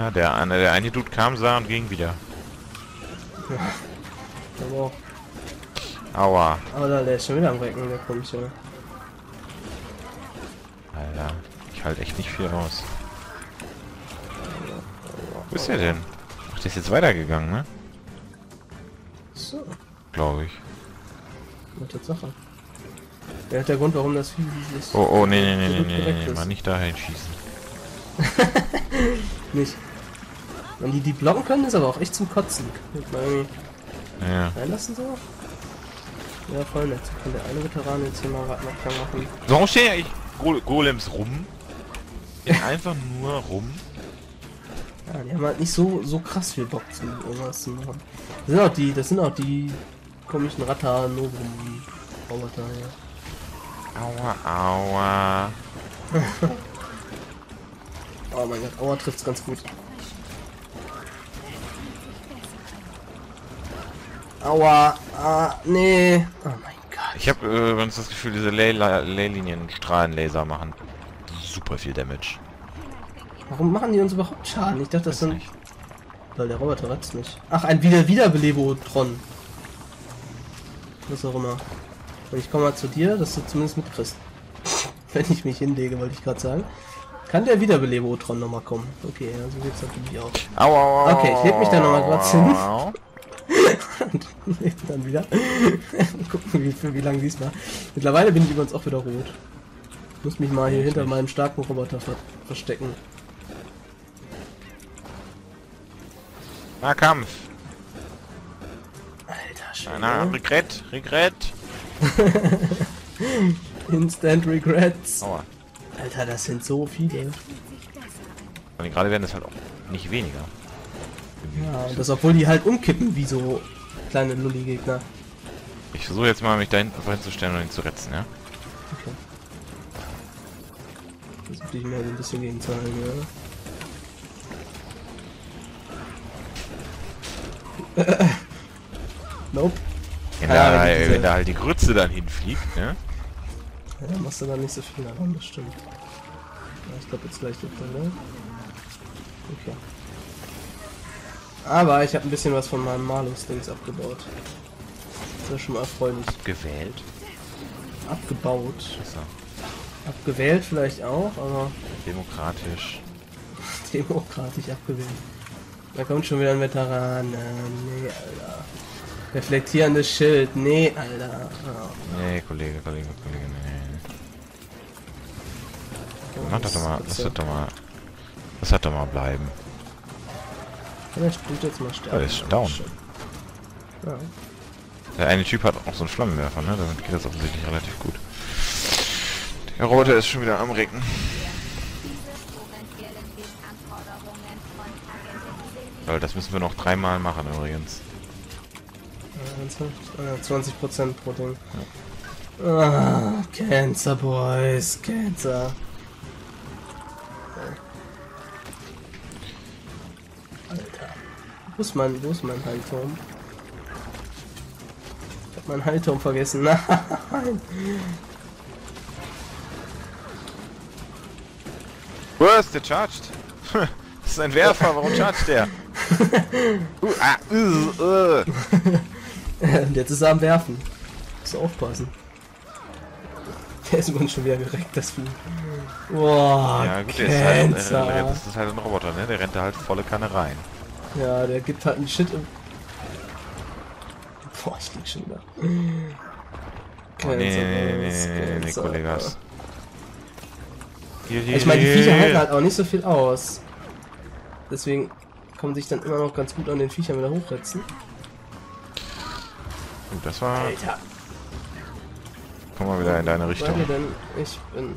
Ja, der eine Dude kam, sah und ging wieder. Ja, aber auch. Aua. Aber der ist schon wieder am Recken, der Komische. Alter, ich halte echt nicht viel aus. Wo ist der denn? Ach, der ist jetzt weitergegangen, ne? So. Glaube ich. Na, Tatsache. Der hat der Grund, warum das Vieh ist. Oh, oh, nee, mal nicht dahin schießen. Nicht. Wenn die blocken können, ist aber auch echt zum Kotzen. Ja. Reinlassen so? Ja, voll nett. Kann der eine Veteran jetzt hier mal Radmarker machen. Warum stehen ja eigentlich Golems rum? Ja, einfach nur rum. Ja, die haben halt nicht so krass viel Bock zu irgendwas zu machen. Das sind auch die komischen Ratta-Novum-Roboter, ja. Aua, aua. Oh mein Gott, aua trifft's ganz gut. Aua, ah, nee. Oh mein Gott. Ich habe übrigens das Gefühl, diese Leylinien Strahlenlaser machen super viel Damage. Warum machen die uns überhaupt Schaden? Ich dachte, das sind... Weil der Roboter rettet mich. Ach, ein Wiederbelebotron. Was auch immer. Und ich komme mal zu dir, dass du zumindest mitkriegst. Wenn ich mich hinlege, wollte ich gerade sagen. Kann der Wiederbelebotron nochmal kommen? Okay, also geht's natürlich auch. Au, au, okay, ich lege mich da nochmal kurz hin. Und dann wieder. Gucken, wie lange diesmal. Mittlerweile bin ich übrigens auch wieder rot. Ich muss mich mal hier hinter meinem starken Roboter verstecken. Na, Kampf! Alter Schwede. Na, Regret! Instant Regrets! Aua. Alter, das sind so viele. Und gerade werden das halt auch nicht weniger. Ja, und das obwohl die halt umkippen wie so kleine Lulli-Gegner. Ich versuche jetzt mal mich da hinten hinzustellen und ihn zu retzen, ja? Okay. Das würde ich mir ein bisschen gegenzahlen, ja. Nope. Wenn da halt die Grütze dann hinfliegt, ne? Ja, machst du dann nicht so viel daran, das stimmt. Ja, ich glaube jetzt gleich die Brille. Okay. Aber ich habe ein bisschen was von meinem Malus-Dings abgebaut. Das ist ja schon mal erfreulich. Abgewählt? Abgebaut. Achso. Abgewählt vielleicht auch, aber... Demokratisch. Demokratisch abgewählt. Da kommt schon wieder ein Veteran. Nee, Alter. Reflektierendes Schild. Nee, Alter. Oh. Nee, Kollege, nee. Mach das doch mal, das hat doch mal bleiben. Der spielt jetzt mal sterben. Der ist down. Ja. Der eine Typ hat auch so einen Flammenwerfer, ne? Damit geht das offensichtlich relativ gut. Der Roboter ist schon wieder am Recken. Weil das müssen wir noch 3 Mal machen übrigens. 20% pro Ding. Ja. Ah, Cancer Boys, Cancer. Wo ist mein Heilturm? Ich hab meinen Heilturm vergessen. Nein! Was? Der charged? Das ist ein Werfer, warum charged der? Und jetzt ist er am Werfen. Musst du aufpassen. Der ist übrigens schon wieder gereckt, das Vieh. Boah, ja gut, das ist halt ein Roboter, ne? Der rennt da halt volle Kanne rein. Ja, der gibt halt einen Shit im... Boah, ich lieg schon wieder. Nee, Kollegas. Ich meine, die Viecher halten halt auch nicht so viel aus. Deswegen kann man sich dann immer noch ganz gut an den Viechern wieder hochretzen. Gut, das war... Alter. Komm mal wieder in deine Richtung. Ich bin...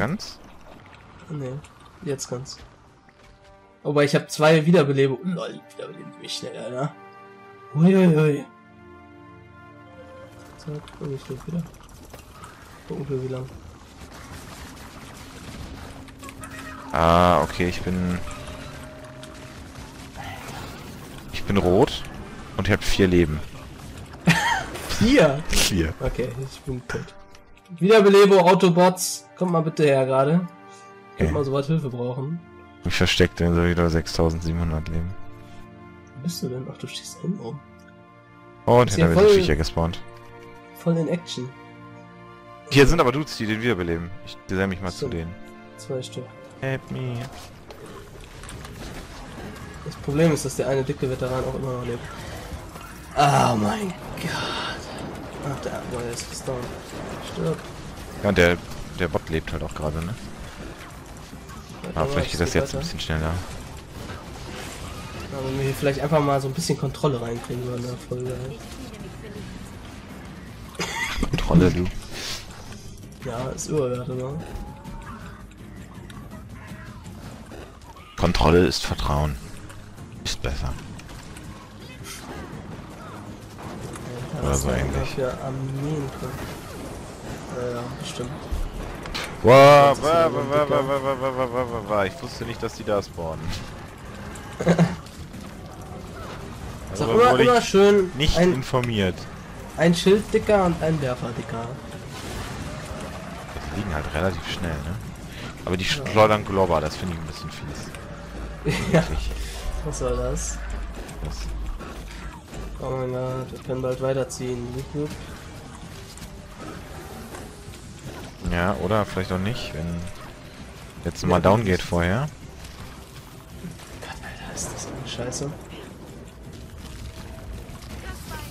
Ganz? Nee, jetzt ganz. Aber ich habe 2 Wiederbelebe. Lol, wiederbelebe mich schnell, Alter. Uiuiui. Zack, und ich lebe wieder. Gucken wir wie lang. Ah, okay, ich bin rot und ich habe 4 Leben. 4? 4. Okay, ich bin tot. Wiederbelebe Autobots, kommt mal bitte her gerade. Könnt mal so was Hilfe brauchen. Mich versteckt, dann soll ich wieder 6700 leben. Wo bist du denn? Ach, du stehst unten rum. Oh, und hinter mir sind Viecher gespawnt. Voll in Action. Hier sind aber Dudes, die den wiederbeleben. Ich gesell mich mal so, zu denen. 2 Stück. Help me. Das Problem ist, dass der eine dicke Veteran auch immer noch lebt. Oh mein Gott. Ach, der Boy ist gestorben. Stirb. Ja, und der Bot lebt halt auch gerade, ne? Aber vielleicht geht das jetzt weiter. Ein bisschen schneller. Ja, wenn wir hier vielleicht einfach mal so ein bisschen Kontrolle reinkriegen würden in der Folge. Kontrolle, du. Ja, ist überwertet, ne? Kontrolle ist Vertrauen. Ist besser. Ja, oder so eigentlich. Ja, bestimmt. Wow, ich wusste nicht, dass die da spawnen. Also immer, immer schön nicht informiert. Ein Schilddicker und ein Werferdicker. Die liegen halt relativ schnell, ne? Aber die schleudern Globber, das finde ich ein bisschen fies. Ja. Was soll das? Was? Oh mein Gott, wir können bald weiterziehen. Ja, oder vielleicht auch nicht, wenn jetzt mal down geht vorher. Gott, Alter, ist das eine Scheiße.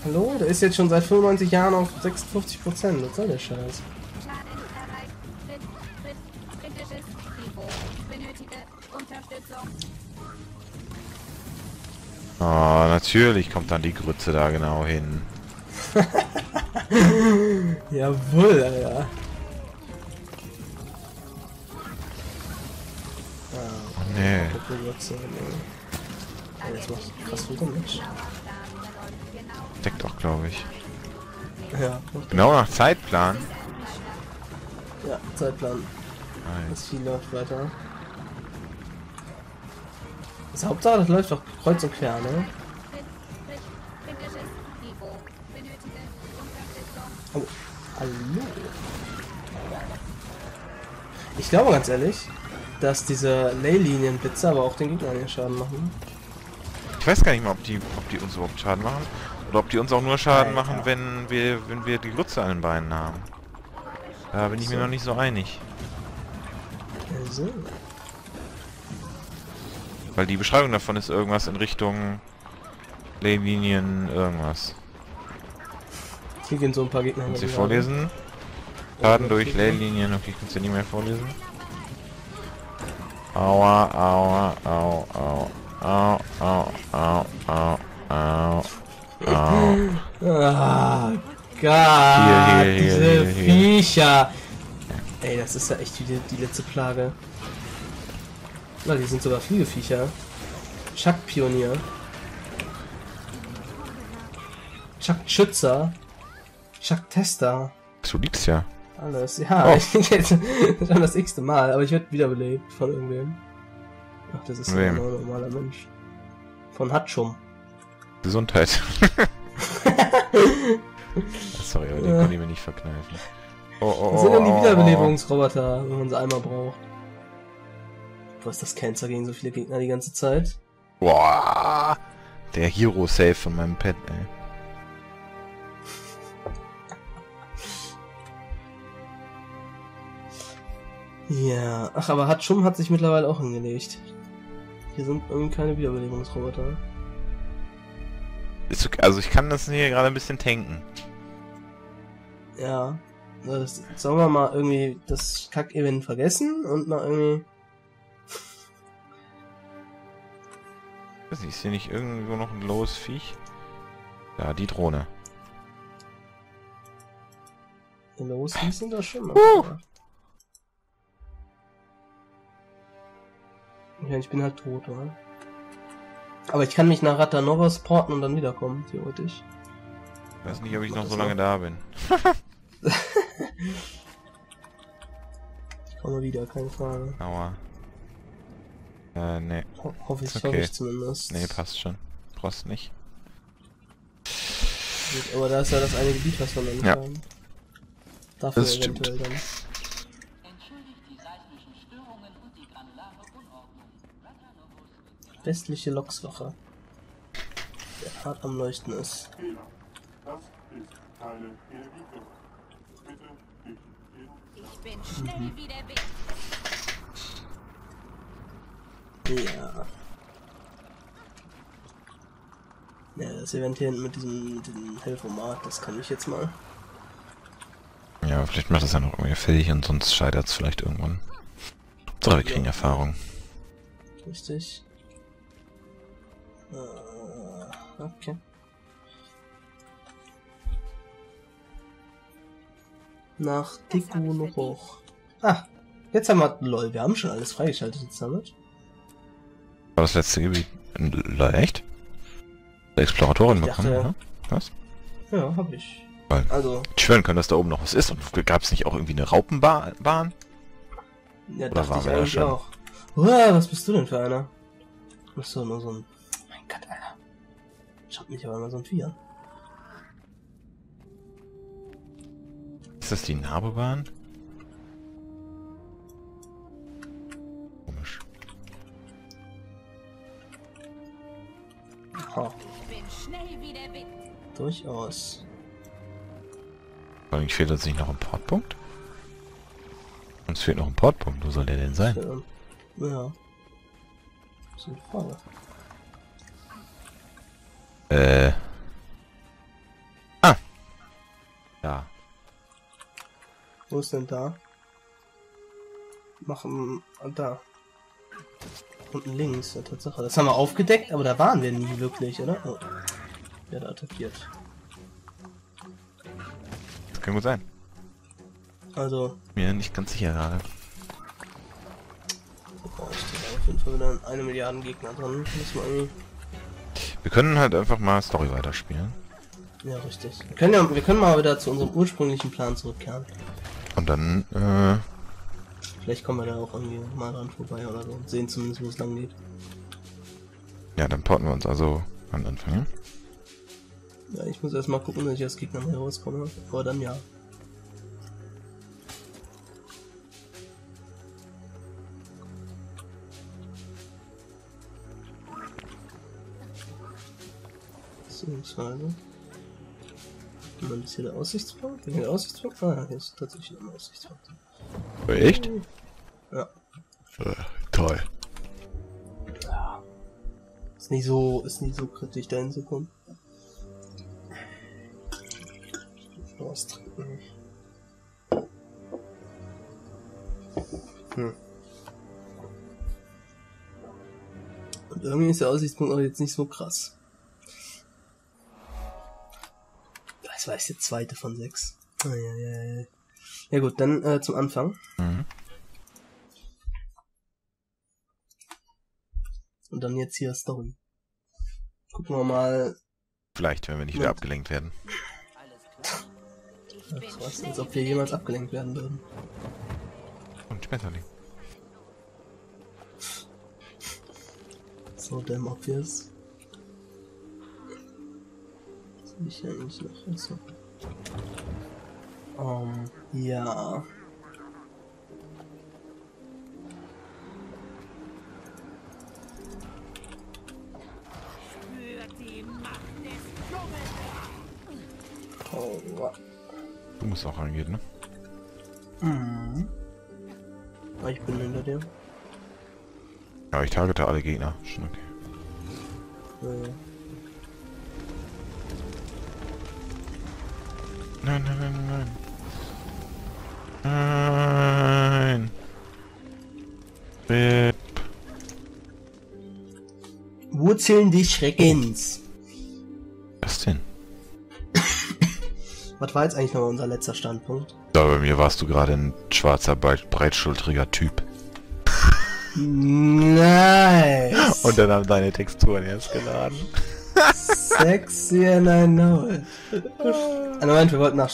Hallo? Der ist jetzt schon seit 95 Jahren auf 56%. Was soll der Scheiß? Oh, natürlich kommt dann die Grütze da genau hin. Jawohl, Alter. Oh, nee. Oh, jetzt machst du krass guter Mensch. Deckt auch, glaube ich. Ja. Okay. Genau nach Zeitplan. Ja, Zeitplan. Nice. Das Vieh läuft weiter. Das Hauptsache, das läuft doch kreuz und quer, ne? Oh, hallo. Ich glaube ganz ehrlich, dass diese Ley-Linien-Blitze aber auch den Gegnern den Schaden machen. Ich weiß gar nicht mal, ob die uns überhaupt Schaden machen. Oder ob die uns auch nur Schaden machen, wenn wir die Grütze an den Beinen haben. Da bin ich mir noch nicht so einig. Also. Weil die Beschreibung davon ist irgendwas in Richtung Leylinien irgendwas. Hier gehen so ein paar Gegner. Kannst du vorlesen? Schaden durch Leylinien, okay, ich kann es ja nicht mehr vorlesen. Aua, aua, au, au, au, au, au, au, au, au. Ah, Gott, diese Viecher. Ey, das ist ja echt wieder die letzte Plage. Na, die sind sogar viele Viecher. Chuck-Pionier. Chuck-Schützer. Chuck-Tester. Du liebst ja. Alles, ja. Oh. Ich jetzt schon das x-te Mal, aber ich werde wiederbelebt von irgendwem. Ach, das ist ein normaler Mensch. Von Hatschum. Gesundheit. Sorry, aber den konnte ich mir nicht verkneifen. Oh, oh, das sind dann die Wiederbelebungsroboter, wenn man sie einmal braucht. Was ist das Cancer gegen so viele Gegner die ganze Zeit? Boah, der Hero-Save von meinem Pet, ey. Ja, ach, aber Hatschum hat sich mittlerweile auch hingelegt. Hier sind irgendwie keine Wiederbelebungsroboter. Ist okay, also ich kann das hier gerade ein bisschen tanken. Ja, das, sollen wir mal irgendwie das Kack-Event vergessen und mal irgendwie... Ist hier nicht irgendwo noch ein loses Viech? Ja, die Drohne. Die loses Viech sind da schon mal. Ja, ich bin halt tot, oder? Aber ich kann mich nach Ratanova porten und dann wiederkommen, theoretisch. Ich weiß nicht, ob ich noch so lange da bin. Ich komme wieder, keine Frage. Aua. Nee. Hoffe ich, okay. Hoffe ich zumindest. Nee, passt schon. Brauchst nicht. Gut, aber da ist ja das eine Gebiet, was wir noch haben. Dafür das stimmt. Dann. Westliche Lokswache. Der hart am Leuchten ist. Ich bin schnell wie der Wind. Ja. Ja, das Event hier mit diesem Helfomat, das kann ich jetzt mal. Ja, vielleicht macht das ja noch irgendwie fähig und sonst scheitert es vielleicht irgendwann. So, wir kriegen Erfahrung. Richtig. Okay. Nach Deku noch hoch. Ah, jetzt haben wir... LOL, wir haben schon alles freigeschaltet jetzt damit. War das letzte Gebiet... LOL, echt? Exploratorin bekommen, ja. Oder? Was? Ja, hab ich. Weil also... Ich schwören können, dass da oben noch was ist und gab's nicht auch irgendwie eine Raupenbahn? Ja, oder dachte ich eigentlich auch. Uah, was bist du denn für einer? Du bist doch nur so ein... Mein Gott, Alter. Schaut mich aber immer so ein Vieh an. Ist das die Nabelbahn? Komisch. Oh. Ich bin schnell wie der Wind. Durchaus. Fehlt uns nicht noch ein Portpunkt? Uns fehlt noch ein Portpunkt, wo soll der denn sein? Ja. Das ist eine Frage. Ah! Ja. Wo ist denn da? Machen da. Unten links, ja, Tatsache. Das haben wir aufgedeckt, aber da waren wir nie wirklich, oder? Oh. Wer da attackiert? Das kann gut sein. Also. Mir nicht ganz sicher gerade. Oh, ich stehe auf jeden Fall wieder an 1 Milliarde Gegner dran. Wir können halt einfach mal Story weiterspielen. Ja, richtig. Wir können mal wieder zu unserem ursprünglichen Plan zurückkehren. Und dann, vielleicht kommen wir da auch irgendwie mal dran vorbei oder so und sehen zumindest, wo es lang geht. Ja, dann porten wir uns also an den Anfang. Ja, ich muss erstmal gucken, dass ich als Gegner mal rauskomme, aber dann ja. Beziehungsweise... Ist hier der Aussichtspunkt? Hier der Aussichtspunkt? Ah, hier ist tatsächlich ein Aussichtspunkt. Echt? Ja. Toll. Ja. Ist nicht so kritisch, da hinzukommen. Was trinken? Hm. Und irgendwie ist der Aussichtspunkt auch jetzt nicht so krass. Das war jetzt der zweite von 6. Oh, ja. Ja gut, dann zum Anfang. Mhm. Und dann jetzt hier Story. Gucken wir mal. Vielleicht, wenn wir nicht wieder abgelenkt werden. Ich weiß, als ob wir jemals abgelenkt werden würden. Und Schmetterling. So damn obvious. Ich eigentlich noch also. Ja. Oh, wow. Du musst auch reingehen, ne? Mhm. Ah, ich bin hinter dir. Ja, ich targete alle Gegner. Schon okay. Ja. Nein. Bip. Wurzeln des Schreckens. Was denn? Was war jetzt eigentlich nochmal unser letzter Standpunkt? Da bei mir warst du gerade ein schwarzer, breitschultriger Typ. Nice. Und dann haben deine Texturen erst geladen. Sexy and I know it. Ah, Moment, wir wollten nach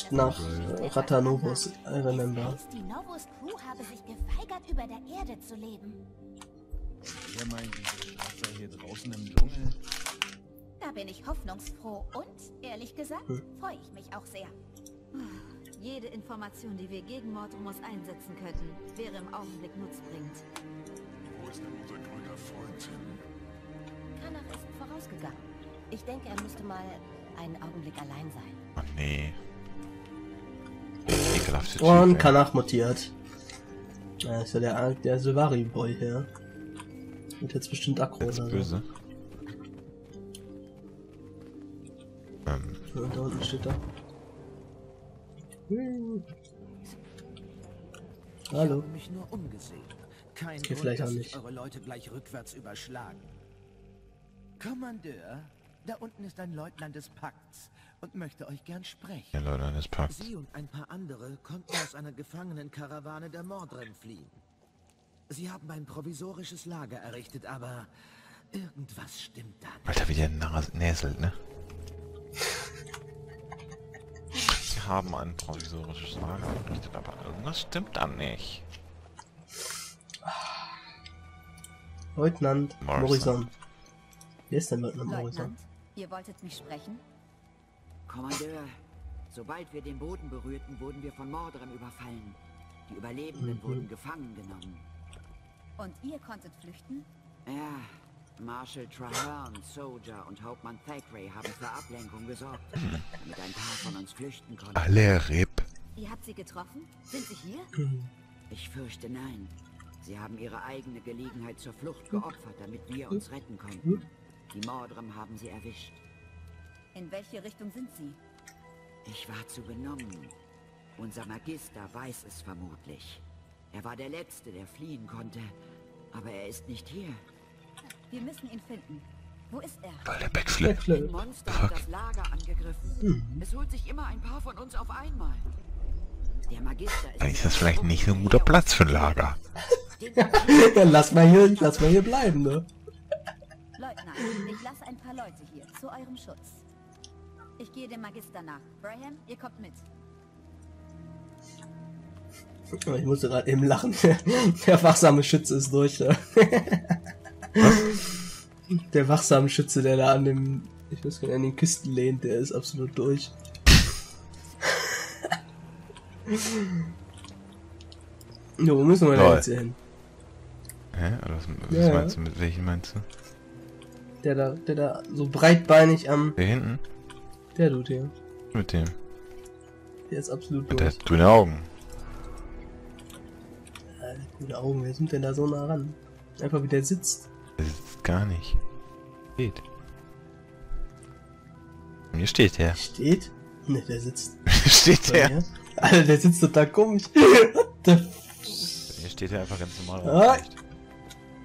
Ratanobos, I remember. Die Novus Crew habe sich geweigert, über der Erde zu leben. Wer meint, diese Schwarze hier draußen im Dschungel? Da bin ich hoffnungsfroh und, ehrlich gesagt, freue ich mich auch sehr. Jede Information, die wir gegen Mortimus einsetzen könnten, wäre im Augenblick nutzbringend. Wo ist denn unser grüner Freund hin? Kanach ist vorausgegangen. Ich denke, er müsste mal einen Augenblick allein sein. Ach nee. Ekelhafte und Typ, Kanach mutiert. Das ist ja der Silvari-Boy hier. Und jetzt bestimmt aggro oder so. Böse. Ja, da unten steht da. Hallo. Mich nur umgesehen. Kein Grund, vielleicht auch nicht. Eure Leute gleich rückwärts überschlagen. Kommandeur, da unten ist ein Leutnant des Pakts und möchte euch gern sprechen. Der Leutnant des Pakts. Sie und ein paar andere konnten aus einer Gefangenenkarawane der Mordren fliehen. Sie haben ein provisorisches Lager errichtet, aber irgendwas stimmt da nicht. Alter, wie der näselt, ne? Sie haben ein provisorisches Lager errichtet, aber irgendwas stimmt da nicht. Leutnant Morrison. Wer ist denn Leutnant Morrison? Ihr wolltet mich sprechen? Kommandeur, sobald wir den Boden berührten, wurden wir von Mordren überfallen. Die Überlebenden wurden gefangen genommen. Und ihr konntet flüchten? Ja, Marshal Traherne, Soldier und Hauptmann Thackeray haben für Ablenkung gesorgt, damit ein paar von uns flüchten konnten. Alle RIP. Ihr habt sie getroffen? Sind sie hier? Ich fürchte nein. Sie haben ihre eigene Gelegenheit zur Flucht geopfert, damit wir uns retten konnten. Die Mordrem haben sie erwischt. In welche Richtung sind sie? Ich war zu benommen. Unser Magister weiß es vermutlich. Er war der Letzte, der fliehen konnte. Aber er ist nicht hier. Wir müssen ihn finden. Wo ist er? Weil der Backflip. Ein Monster hat das Lager angegriffen. Es holt sich immer ein paar von uns auf einmal. Der Magister ist... Dann ist das vielleicht nicht so ein guter Platz für ein Lager. Dann lass mal hier bleiben, ne? Leutnant, ich lasse ein paar Leute hier, zu eurem Schutz. Ich gehe dem Magister nach. Braham, ihr kommt mit. Ich musste gerade eben lachen. Der wachsame Schütze ist durch. Da. Der wachsame Schütze, der da an dem, ich weiß gar nicht, an den Küsten lehnt, der ist absolut durch. Ja, wo müssen wir denn jetzt hin? Hä? Was meinst du? Mit welchen meinst du? Der da so breitbeinig am... Der hinten? Der Dude hier. Mit dem? Der ist absolut durch. Der hat grüne Augen. Gute Augen, wer sind denn da so nah ran? Einfach wie der sitzt. Der sitzt gar nicht. Steht. Mir steht der. Steht? Ne, der sitzt. Steht der? Alter, der sitzt total komisch. Hier steht der einfach ganz normal.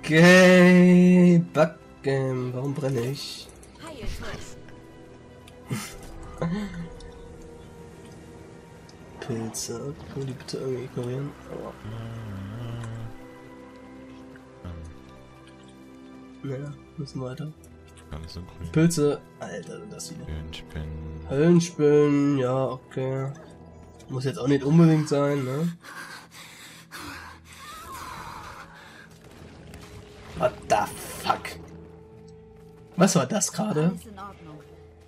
Okay, Backen. Warum brenne ich? Pilze. Können die bitte irgendwie ignorieren? Oh. Naja, müssen weiter. Ganz so grün. Pilze, Alter, das wieder. Höllenspinnen. Höllenspinnen, ja, okay. Muss jetzt auch nicht unbedingt sein, ne? What the fuck? Was war das gerade? Alles in Ordnung.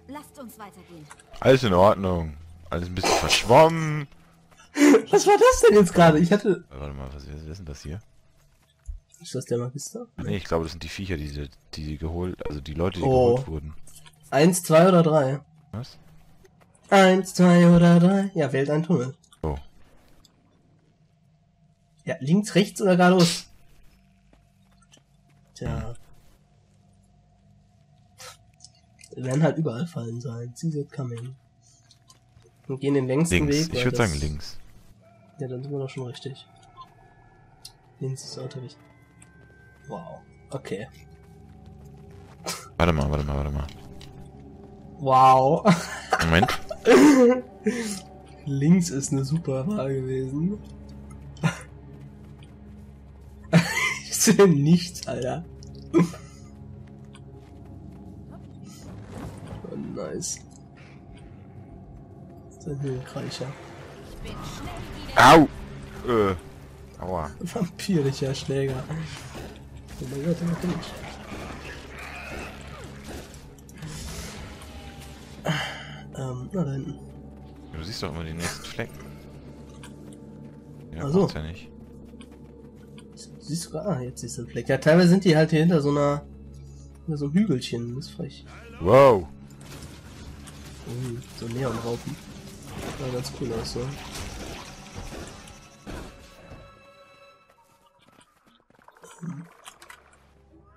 Lasst uns weitergehen. Alles in Ordnung. Alles ein bisschen verschwommen. Was war das denn jetzt gerade? Ich hatte... Warte mal, was ist denn das hier? Ist das der Magister? Nee, ich glaube, das sind die Viecher, die geholt, also die Leute, die geholt wurden. 1, 2 oder 3? Was? 1, 2 oder 3? Ja, wählt einen Tunnel. Oh. Ja, links, rechts oder gar los? Tja. Die werden halt überall fallen sein. Sie sind coming. Wir gehen den längsten Weg. Ich würde sagen links. Ja, dann sind wir doch schon richtig. Links ist auch richtig. Wow, okay. Warte mal. Wow. Moment. Links ist eine super Wahl gewesen. Ich sehe nichts, Alter. Oh, nice. Das ist ein Höhenkreicher. Au! Aua. Vampirischer Schläger. Oh mein Gott, den bin ich. Na da hinten. Du siehst doch immer den nächsten Fleck. Ja, also. Ja nicht. Siehst du, jetzt siehst du den Fleck. Ja, teilweise sind die halt hier hinter so einer Ja, so Hügelchen, das ist frech. Wow. So Neonraupen. Ja, ganz cool aus, so.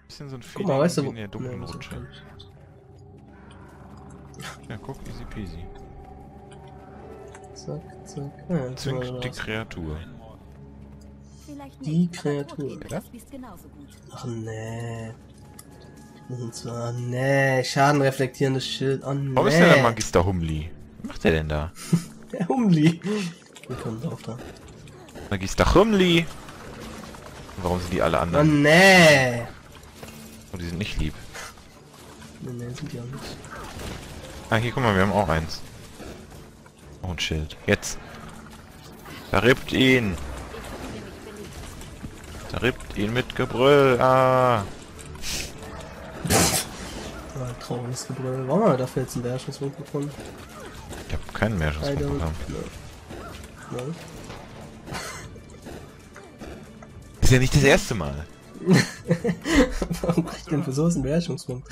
Bisschen so ein Fehler, weißt du, in der dunklen Rutsche. Ja, guck, easy peasy. Zack, zack. Ja, zwingt die Kreatur. Die Kreatur. Ach nee. Und zwar, nee, schadenreflektierendes Schild. Oh nee. Warum ist denn der Magister Humli? Was macht der denn da? Der Humli. Wir kommen drauf da. Magister Humli. Warum sind die alle anderen? Oh nee. Und die sind nicht lieb. Nee, sind die auch nicht. Ah, hier guck mal, wir haben auch eins. Auch ein Schild. Jetzt. Verrippt ihn. Verrippt ihn mit Gebrüll. Ah. Ah, trauriges Gebrüll. Warum haben wir dafür jetzt einen Beherrschungswurf bekommen? Ich hab keinen Beherrschungswurf bekommen. No. No. Ist ja nicht das erste Mal. Warum krieg ich denn für sowas einen Beherrschungswurf?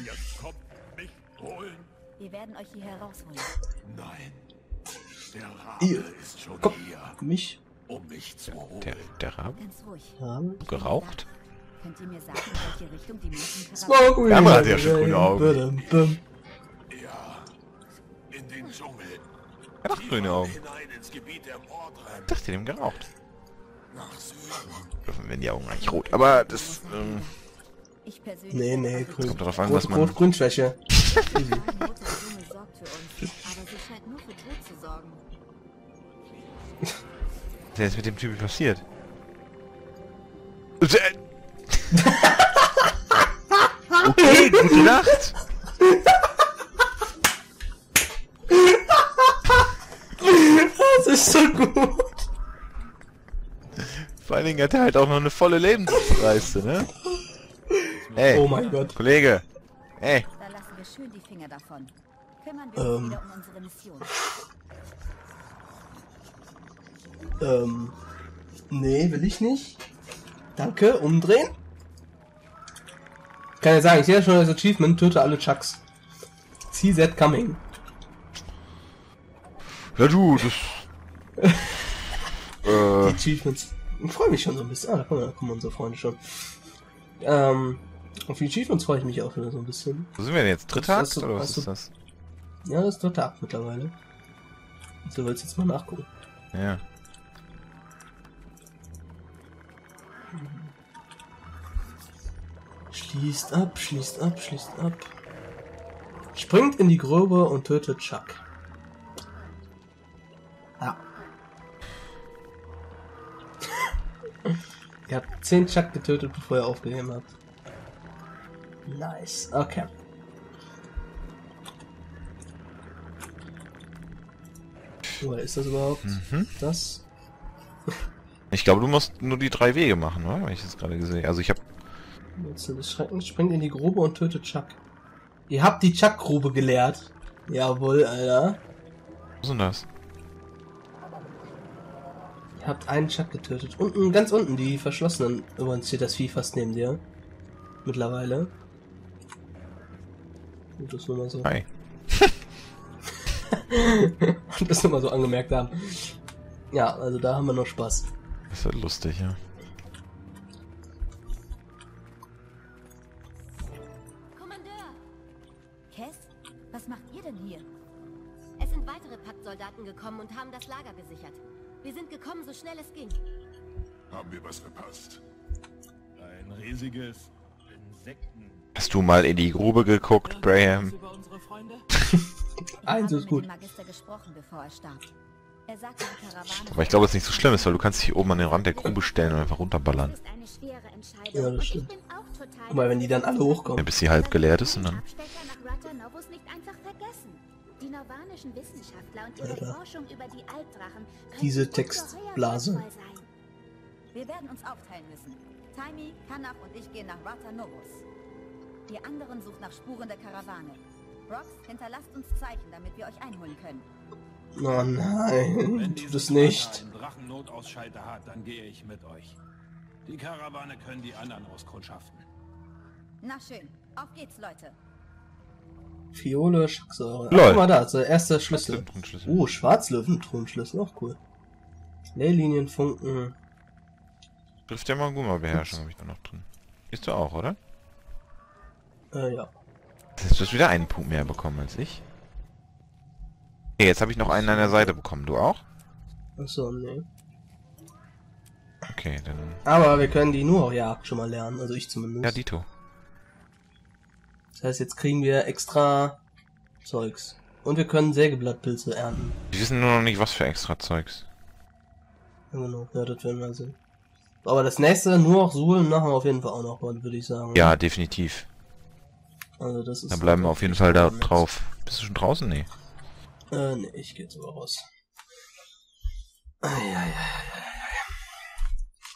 Wir werden euch hier herausholen. Nein. Der Rabe ist schon hier. Mich? Um mich zu holen. Der Rabe? Ganz ruhig. Geraucht? Könnt ihr mir sagen, welche Richtung die Menschen haben? Hat ja schon grüne Augen. Ja, in den Dschungel. Er hat grüne Augen. Ich dachte, dem geraucht. Nach Süden. Wenn die Augen eigentlich rot. Aber das. Nee, nee, grün. Kommt darauf an, was man. Rot-Grün-Schwäche. Was ist jetzt mit dem Typen passiert? Okay, gute Nacht! Das ist so gut! Vor allen Dingen hat er halt auch noch eine volle Lebensleiste, ne? Ey, oh mein Gott. Kollege! Ey! Da lassen wir schön die Finger davon. Kümmern wir uns wieder um unsere Mission. Nee, will ich nicht. Danke, umdrehen. Kann ja sagen, ich sehe ja schon das Achievement, töte alle Chucks. See that coming. Ja du, das... Die Achievements. Ich freue mich schon so ein bisschen. Ah, da kommen unsere Freunde schon. Auf die Achievements freue ich mich auch wieder so ein bisschen. Wo sind wir denn jetzt? Dritter Akt oder was ist das? Ja, das ist dritter Akt mittlerweile. Also willst du jetzt mal nachgucken. Ja. Schließt ab, schließt ab, schließt ab. Springt in die Grube und tötet Chuck. Ja. Ihr habt 10 Chuck getötet, bevor ihr aufgegeben habt. Nice, okay. Oder ist das überhaupt das? Ich glaube, du musst nur die 3 Wege machen, oder? Habe ich jetzt gerade gesehen. Also ich habe... Springt in die Grube und tötet Chuck. Ihr habt die Chuck-Grube geleert. Jawohl, Alter. Was ist denn das? Ihr habt einen Chuck getötet. Unten, ganz unten, die verschlossenen. Übrigens steht das Vieh fast neben dir. Mittlerweile. Und das nur mal so. Hi. Und das nur mal so angemerkt haben. Ja, also da haben wir noch Spaß. Das ist halt lustig, ja. Was macht ihr denn hier? Es sind weitere Paktsoldaten gekommen und haben das Lager gesichert. Wir sind gekommen, so schnell es ging. Haben wir was verpasst? Ein riesiges Insekten... Hast du mal in die Grube geguckt, Graham? Eins ist gut. Ich habe mit dem Magister gesprochen, bevor er starb. Er sagte, die Karawane... Aber ich glaube, es ist nicht so schlimm ist, weil du kannst dich hier oben an den Rand der Grube stellen und einfach runterballern. Das ist eine schwere Entscheidung. Ja, das stimmt. Guck mal, wenn die dann alle hochkommen. Ja, bis sie halb geleert ist und dann... Novus nicht einfach vergessen. Die norwanischen Wissenschaftler und ihre Forschung über die Albdrachen können diese Textblase. Wir werden uns aufteilen müssen. Taimi, Kanaf und ich gehen nach Rata Novus. Die anderen sucht nach Spuren der Karawane. Rox, hinterlasst uns Zeichen, damit wir euch einholen können. Oh nein, tut es nicht. Wenn Drachennotausschalter hat, dann gehe ich mit euch. Die Karawane können die anderen auskundschaften. Na schön. Auf geht's, Leute. Fiole, Schacksäure. Guck mal da, der erste Schlüssel. Schwarzlöwen, Thronschlüssel, auch cool. Leylinien, Funken. Griff der Maguma-Beherrschung habe ich da noch drin. Ist du auch, oder? Ja. Jetzt hast du wieder einen Punkt mehr bekommen als ich. Nee, jetzt habe ich noch einen an der Seite bekommen. Du auch? Achso, nee. Okay, dann... Aber wir können die Nuoria-Jagd schon mal lernen, also ich zumindest. Ja, dito. Das heißt, jetzt kriegen wir extra Zeugs. Und wir können Sägeblattpilze ernten. Die wissen nur noch nicht, was für extra Zeugs. Genau, ja, das werden wir sehen. Aber das nächste, nur auch Suhlen, machen wir auf jeden Fall auch noch, würde ich sagen. Ja, definitiv. Also das ist... Dann bleiben wir auf jeden Fall da drauf. Bist du schon draußen? Nee. Nee, ich gehe jetzt aber raus. Ah, ja.